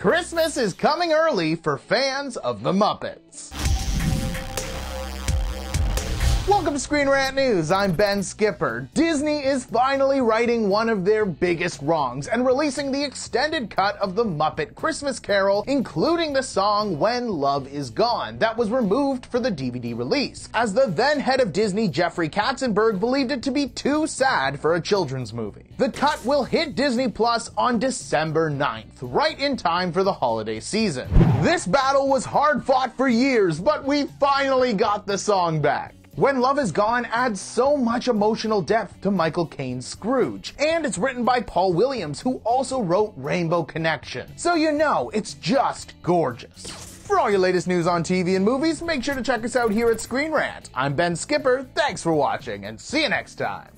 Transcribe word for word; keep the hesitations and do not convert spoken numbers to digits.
Christmas is coming early for fans of The Muppets. Welcome to Screen Rant News, I'm Ben Skipper. Disney is finally righting one of their biggest wrongs and releasing the extended cut of The Muppet Christmas Carol, including the song When Love Is Gone, that was removed for the D V D release, as the then head of Disney, Jeffrey Katzenberg, believed it to be too sad for a children's movie. The cut will hit Disney Plus on December ninth, right in time for the holiday season. This battle was hard fought for years, but we finally got the song back. When Love Is Gone adds so much emotional depth to Michael Caine's Scrooge, and it's written by Paul Williams, who also wrote Rainbow Connection. So you know, it's just gorgeous. For all your latest news on T V and movies, make sure to check us out here at Screen Rant. I'm Ben Skipper, thanks for watching, and see you next time.